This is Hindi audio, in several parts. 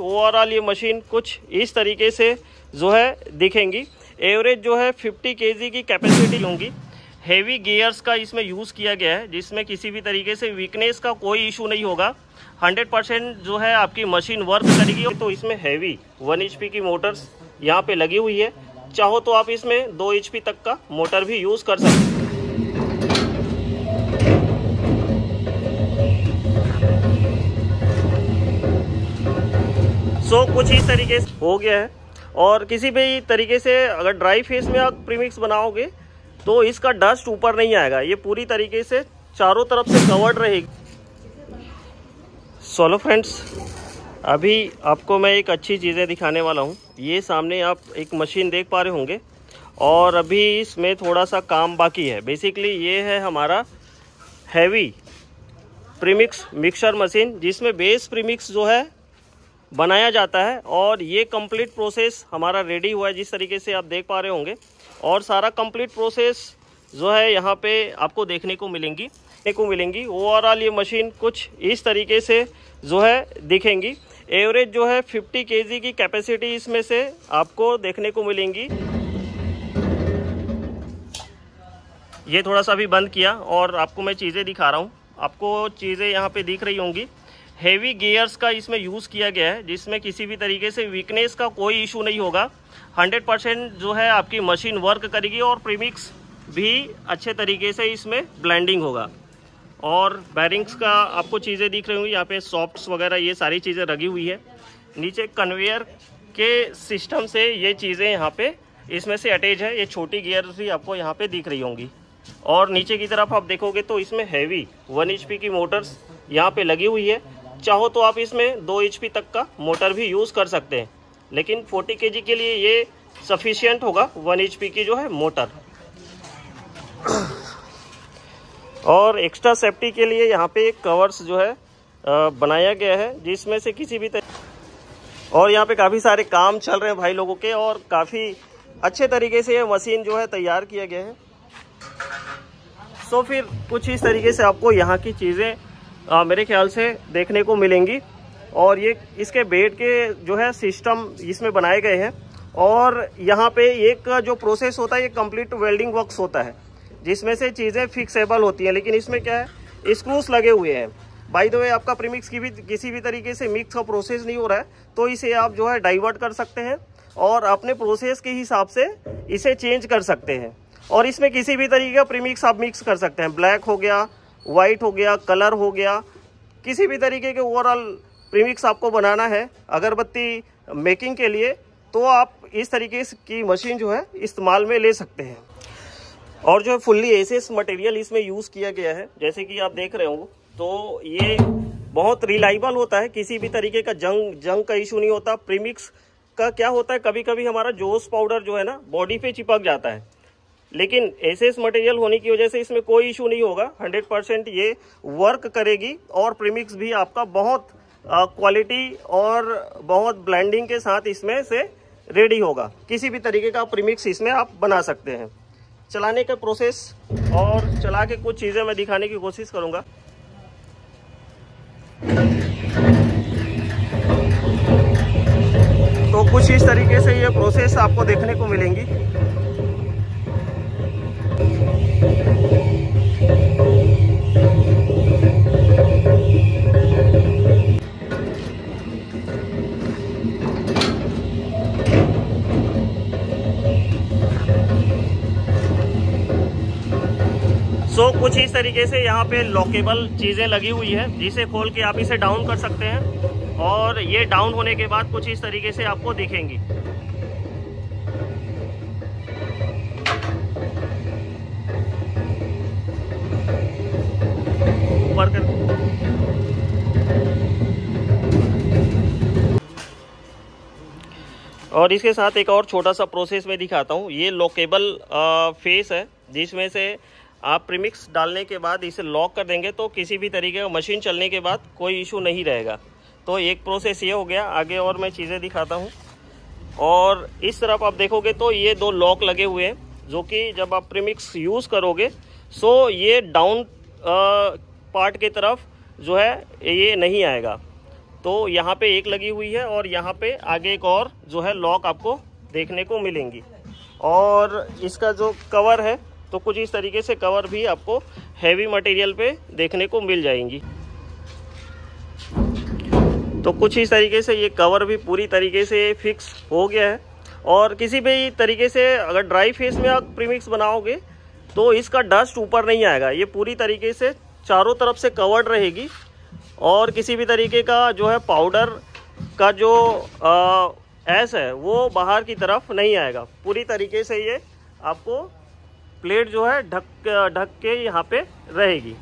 ओवरऑल ये मशीन कुछ इस तरीके से जो है दिखेंगी। एवरेज जो है 50 केजी की कैपेसिटी लूँगी। हेवी गियर्स का इसमें यूज़ किया गया है जिसमें किसी भी तरीके से वीकनेस का कोई इशू नहीं होगा। 100% जो है आपकी मशीन वर्क करेगी। तो इसमें हैवी 1 HP की मोटर्स यहाँ पे लगी हुई है। चाहो तो आप इसमें 2 HP तक का मोटर भी यूज़ कर सकते हैं। तो कुछ इस तरीके से हो गया है। और किसी भी तरीके से अगर ड्राई फेस में आप प्रीमिक्स बनाओगे तो इसका डस्ट ऊपर नहीं आएगा। ये पूरी तरीके से चारों तरफ से कवर्ड रहेगी। सो फ्रेंड्स, अभी आपको मैं एक अच्छी चीज़ें दिखाने वाला हूँ। ये सामने आप एक मशीन देख पा रहे होंगे और अभी इसमें थोड़ा सा काम बाकी है। बेसिकली ये है हमारा हैवी प्रीमिक्स मिक्सर मशीन जिसमें बेस प्रीमिक्स जो है बनाया जाता है। और ये कंप्लीट प्रोसेस हमारा रेडी हुआ है जिस तरीके से आप देख पा रहे होंगे। और सारा कंप्लीट प्रोसेस जो है यहाँ पे आपको देखने को मिलेंगी। ओवरऑल ये मशीन कुछ इस तरीके से जो है दिखेंगी। एवरेज जो है 50 केजी की कैपेसिटी इसमें से आपको देखने को मिलेंगी। ये थोड़ा सा भी बंद किया और आपको मैं चीज़ें दिखा रहा हूँ। आपको चीज़ें यहाँ पर दिख रही होंगी। हेवी गियर्स का इसमें यूज़ किया गया है जिसमें किसी भी तरीके से वीकनेस का कोई इशू नहीं होगा। 100% जो है आपकी मशीन वर्क करेगी और प्रीमिक्स भी अच्छे तरीके से इसमें ब्लेंडिंग होगा। और बैरिंग्स का आपको चीज़ें दिख रही होंगी। यहाँ पे सॉफ्ट्स वगैरह ये सारी चीज़ें लगी हुई है। नीचे कन्वेयर के सिस्टम से ये चीज़ें यहाँ पर इसमें से अटैच है। ये छोटी गियर्स भी आपको यहाँ पर दिख रही होंगी। और नीचे की तरफ आप देखोगे तो इसमें हैवी 1 HP की मोटर्स यहाँ पर लगी हुई है। चाहो तो आप इसमें 2 HP तक का मोटर भी यूज़ कर सकते हैं, लेकिन 40 केजी के लिए ये सफिशिएंट होगा 1 HP की जो है मोटर। और एक्स्ट्रा सेफ्टी के लिए यहाँ पे एक कवर्स जो है बनाया गया है जिसमें से किसी भी और यहाँ पे काफ़ी सारे काम चल रहे हैं भाई लोगों के। और काफ़ी अच्छे तरीके से ये मशीन जो है तैयार किया गया है। सो फिर कुछ इस तरीके से आपको यहाँ की चीज़ें मेरे ख्याल से देखने को मिलेंगी। और ये इसके बेड के जो है सिस्टम इसमें बनाए गए हैं। और यहाँ पे एक जो प्रोसेस होता है ये कंप्लीट वेल्डिंग वर्क्स होता है जिसमें से चीज़ें फिक्सेबल होती हैं। लेकिन इसमें क्या है, स्क्रूस लगे हुए हैं। बाय द वे, आपका प्रीमिक्स की भी किसी भी तरीके से मिक्स का प्रोसेस नहीं हो रहा है, तो इसे आप जो है डाइवर्ट कर सकते हैं और अपने प्रोसेस के हिसाब से इसे चेंज कर सकते हैं। और इसमें किसी भी तरीके का प्रीमिक्स आप मिक्स कर सकते हैं। ब्लैक हो गया, वाइट हो गया, कलर हो गया, किसी भी तरीके के ओवरऑल प्रीमिक्स आपको बनाना है अगरबत्ती मेकिंग के लिए, तो आप इस तरीके की मशीन जो है इस्तेमाल में ले सकते हैं। और जो है फुल्ली एसेस मटेरियल इसमें यूज़ किया गया है जैसे कि आप देख रहे हो। तो ये बहुत रिलायबल होता है, किसी भी तरीके का जंग का इशू नहीं होता। प्रीमिक्स का क्या होता है, कभी कभी हमारा जोश पाउडर जो है ना बॉडी पे चिपक जाता है, लेकिन एसेस मटेरियल होने की वजह से इसमें कोई इशू नहीं होगा। 100% ये वर्क करेगी और प्रीमिक्स भी आपका बहुत क्वालिटी और बहुत ब्लेंडिंग के साथ इसमें से रेडी होगा। किसी भी तरीके का प्रीमिक्स इसमें आप बना सकते हैं। चलाने का प्रोसेस और चला के कुछ चीज़ें मैं दिखाने की कोशिश करूँगा। तो कुछ इस तरीके से ये प्रोसेस आपको देखने को मिलेंगी। सो कुछ इस तरीके से यहाँ पे लॉकेबल चीज़ें लगी हुई है जिसे खोल के आप इसे डाउन कर सकते हैं। और ये डाउन होने के बाद कुछ इस तरीके से आपको दिखेंगी। और इसके साथ एक और छोटा सा प्रोसेस मैं दिखाता हूँ। ये लॉकेबल फेस है जिसमें से आप प्रीमिक्स डालने के बाद इसे लॉक कर देंगे तो किसी भी तरीके का मशीन चलने के बाद कोई इशू नहीं रहेगा। तो एक प्रोसेस ये हो गया। आगे और मैं चीज़ें दिखाता हूँ। और इस तरफ आप देखोगे तो ये 2 लॉक लगे हुए हैं जो कि जब आप प्रीमिक्स यूज़ करोगे सो ये डाउन पार्ट की तरफ जो है ये नहीं आएगा। तो यहाँ पे एक लगी हुई है और यहाँ पे आगे एक और जो है लॉक आपको देखने को मिलेंगी। और इसका जो कवर है तो कुछ इस तरीके से कवर भी आपको हैवी मटेरियल पे देखने को मिल जाएंगी। तो कुछ इस तरीके से ये कवर भी पूरी तरीके से फिक्स हो गया है। और किसी भी तरीके से अगर ड्राई फेस में आप प्रीमिक्स बनाओगे तो इसका डस्ट ऊपर नहीं आएगा, ये पूरी तरीके से चारों तरफ से कवर्ड रहेगी। और किसी भी तरीके का जो है पाउडर का जो ऐस है वो बाहर की तरफ नहीं आएगा, पूरी तरीके से ये आपको प्लेट जो है ढक के यहाँ पे रहेगी।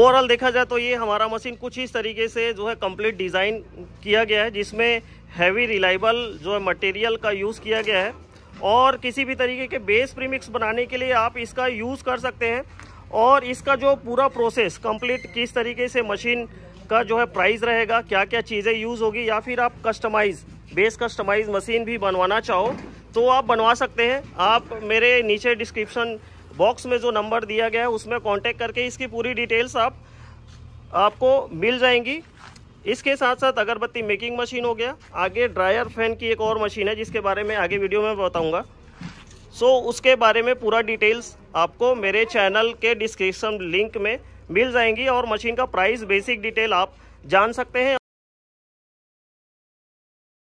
ओवरऑल देखा जाए तो ये हमारा मशीन कुछ इस तरीके से जो है कंप्लीट डिज़ाइन किया गया है, जिसमें हैवी रिलायबल जो है मटेरियल का यूज़ किया गया है। और किसी भी तरीके के बेस प्रीमिक्स बनाने के लिए आप इसका यूज़ कर सकते हैं। और इसका जो पूरा प्रोसेस कंप्लीट किस तरीके से मशीन का जो है प्राइस रहेगा, क्या क्या चीज़ें यूज़ होगी, या फिर आप कस्टमाइज़ बेस कस्टमाइज़ मशीन भी बनवाना चाहो तो आप बनवा सकते हैं। आप मेरे नीचे डिस्क्रिप्शन बॉक्स में जो नंबर दिया गया है उसमें कांटेक्ट करके इसकी पूरी डिटेल्स आपको मिल जाएंगी। इसके साथ साथ अगरबत्ती मेकिंग मशीन हो गया, आगे ड्रायर फैन की एक और मशीन है जिसके बारे में आगे वीडियो में बताऊंगा। सो उसके बारे में पूरा डिटेल्स आपको मेरे चैनल के डिस्क्रिप्शन लिंक में मिल जाएंगी और मशीन का प्राइस बेसिक डिटेल आप जान सकते हैं।